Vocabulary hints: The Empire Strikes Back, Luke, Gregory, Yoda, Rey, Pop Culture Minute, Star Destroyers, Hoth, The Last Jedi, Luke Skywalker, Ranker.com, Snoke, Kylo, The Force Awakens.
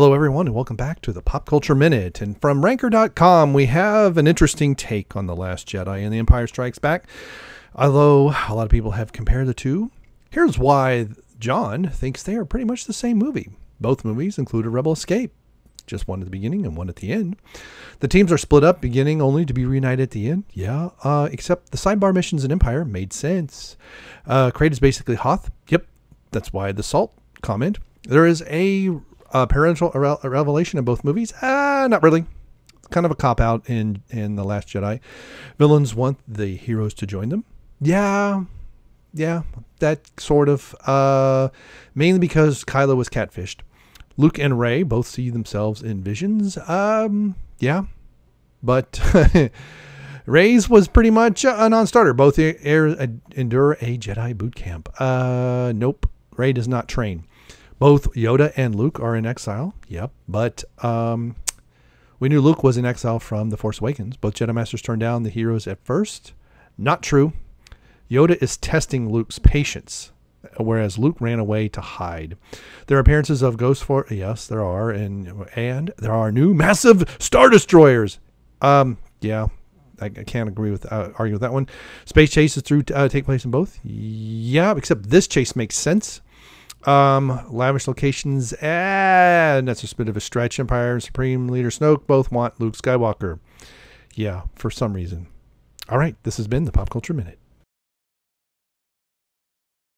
Hello everyone and welcome back to the Pop Culture Minute, and from Ranker.com we have an interesting take on The Last Jedi and The Empire Strikes Back. Although a lot of people have compared the two, here's why John thinks they are pretty much the same movie. Both movies include a rebel escape, just one at the beginning and one at the end. The teams are split up beginning only to be reunited at the end. Yeah, except the sidebar missions in Empire made sense. Crate is basically Hoth. Yep, that's why the salt comment. There is a parental revelation in both movies? Not really. Kind of a cop-out in The Last Jedi. Villains want the heroes to join them. Yeah, that sort of. Mainly because Kylo was catfished. Luke and Rey both see themselves in visions. Yeah, but Rey's was pretty much a non-starter. Both endure a Jedi boot camp. Nope, Rey does not train. Both Yoda and Luke are in exile. Yep. But we knew Luke was in exile from The Force Awakens. Both Jedi Masters turned down the heroes at first. Not true. Yoda is testing Luke's patience, whereas Luke ran away to hide. There are appearances of Ghost Force. Yes, there are. And there are new massive Star Destroyers. Yeah, I can't argue with that one. Space chases take place in both. Yeah, except this chase makes sense. Lavish locations, and that's just a bit of a stretch. Empire and Supreme Leader Snoke both want Luke Skywalker. Yeah, for some reason. All right, this has been the Pop Culture Minute.